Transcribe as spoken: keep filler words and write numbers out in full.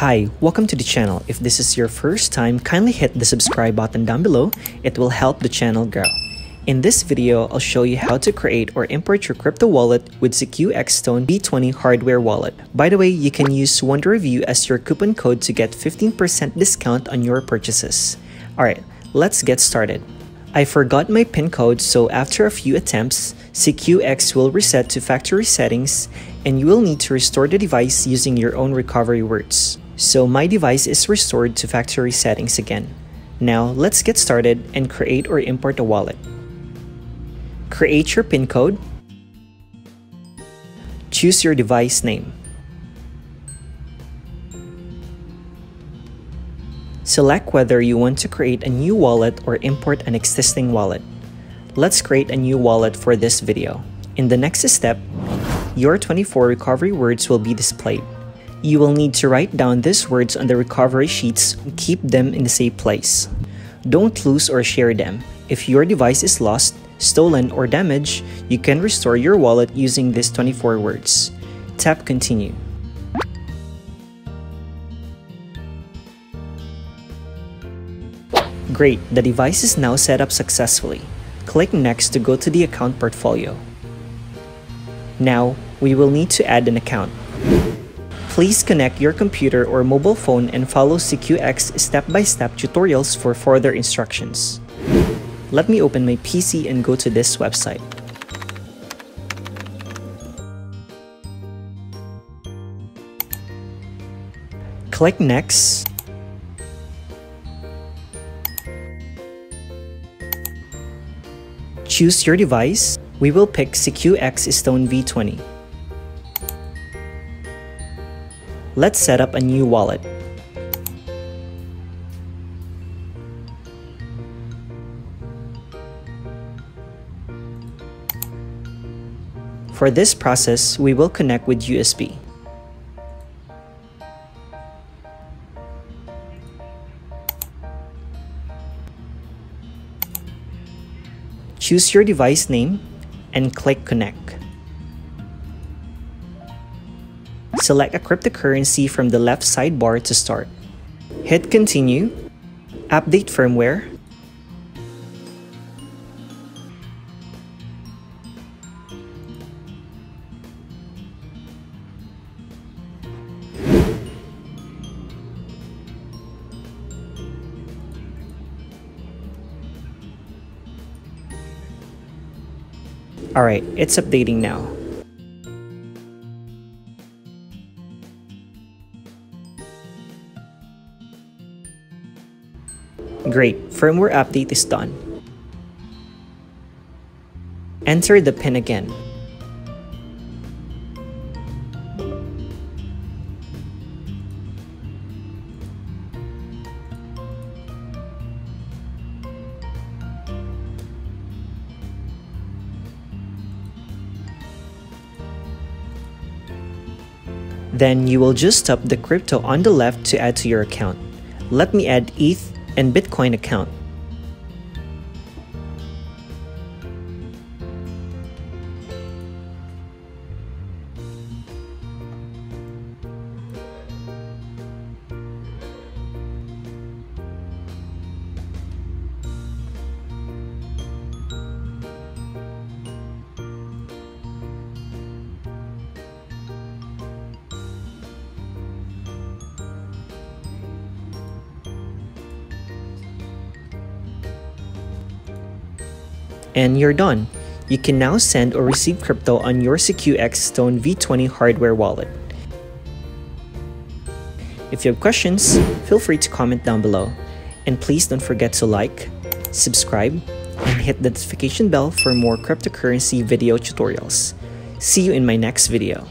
Hi, welcome to the channel. If this is your first time, kindly hit the subscribe button down below. It will help the channel grow. In this video, I'll show you how to create or import your crypto wallet with SecuX Stone V twenty hardware wallet. By the way, you can use Wandereview as your coupon code to get fifteen percent discount on your purchases. Alright, let's get started. I forgot my pin code, so after a few attempts, SecuX will reset to factory settings and you will need to restore the device using your own recovery words. So my device is restored to factory settings again. Now let's get started and create or import a wallet. Create your pin code. Choose your device name. Select whether you want to create a new wallet or import an existing wallet. Let's create a new wallet for this video. In the next step, your twenty-four recovery words will be displayed. You will need to write down these words on the recovery sheets and keep them in the safe place. Don't lose or share them. If your device is lost, stolen, or damaged, you can restore your wallet using these twenty-four words. Tap Continue. Great, the device is now set up successfully. Click Next to go to the account portfolio. Now, we will need to add an account. Please connect your computer or mobile phone and follow SecuX step-by-step tutorials for further instructions. Let me open my P C and go to this website. Click Next. Choose your device. We will pick SecuX Stone V twenty. Let's set up a new wallet. For this process, we will connect with U S B. Choose your device name and click Connect. Select a cryptocurrency from the left sidebar to start. Hit Continue, Update Firmware, Alright, it's updating now. Great, firmware update is done. Enter the pin again. Then you will just tap the crypto on the left to add to your account. Let me add E T H and Bitcoin account. And you're done. You can now send or receive crypto on your SecuX Stone V twenty hardware wallet. If you have questions, feel free to comment down below. And please don't forget to like, subscribe, and hit the notification bell for more cryptocurrency video tutorials. See you in my next video.